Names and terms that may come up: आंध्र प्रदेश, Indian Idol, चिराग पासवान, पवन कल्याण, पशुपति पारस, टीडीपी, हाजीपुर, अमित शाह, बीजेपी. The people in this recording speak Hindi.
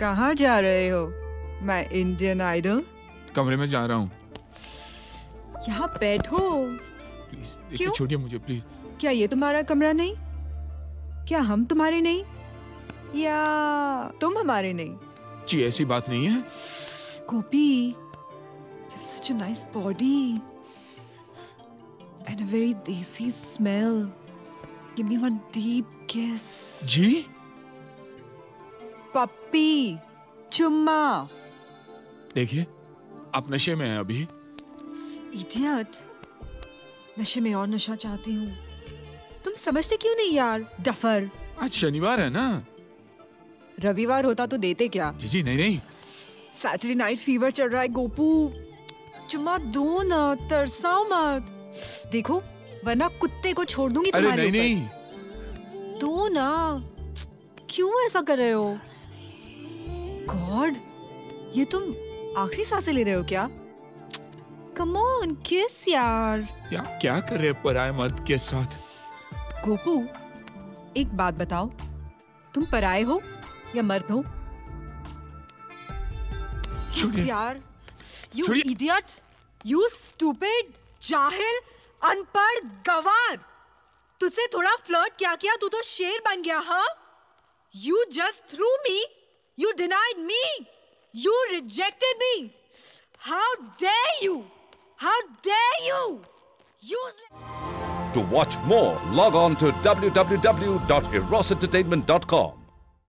कहाँ जा रहे हो? मैं इंडियन आइडल कमरे में जा रहा हूँ। यहाँ बैठो प्लीज। क्यों? छोड़िए मुझे प्लीज। क्या ये तुम्हारा कमरा नहीं? क्या हम तुम्हारे नहीं या तुम हमारे नहीं? जी ऐसी बात नहीं है। गोपी, you have such a nice body and a very desi smell. Give me one deep kiss. जी? पप्पी, चुम्मा। देखिए, आप नशे में हैं अभी। Idiot, नशे में और नशा चाहती हूँ। तुम समझते क्यों नहीं यार, डफर। आज शनिवार है ना। रविवार होता तो देते क्या। जी नहीं नहीं। सैटरडे नाइट फीवर चल रहा है गोपू। चुम्मा दो ना, तरसाओ मत। देखो वरना कुत्ते को छोड़ दूंगी तुम्हारे ऊपर। नहीं नहीं। दो ना, क्यों ऐसा कर रहे हो? गॉड, ये तुम आखिरी सांसें ले रहे हो क्या? कम ऑन किस यार। यार क्या कर रहे हो पराए मर्द के साथ? गोपू एक बात बताओ, तुम पराए हो या मर्द हो? किस यार। यू इडियट, यू स्टूपिड, जाहिल, अनपढ़, गवार। तुझसे थोड़ा फ्लर्ट क्या किया, तू तो शेर बन गया। हाँ, you just threw me, you denied me, you rejected me. How dare you, how dare you. To watch more, log on to www.erosentertainment.com.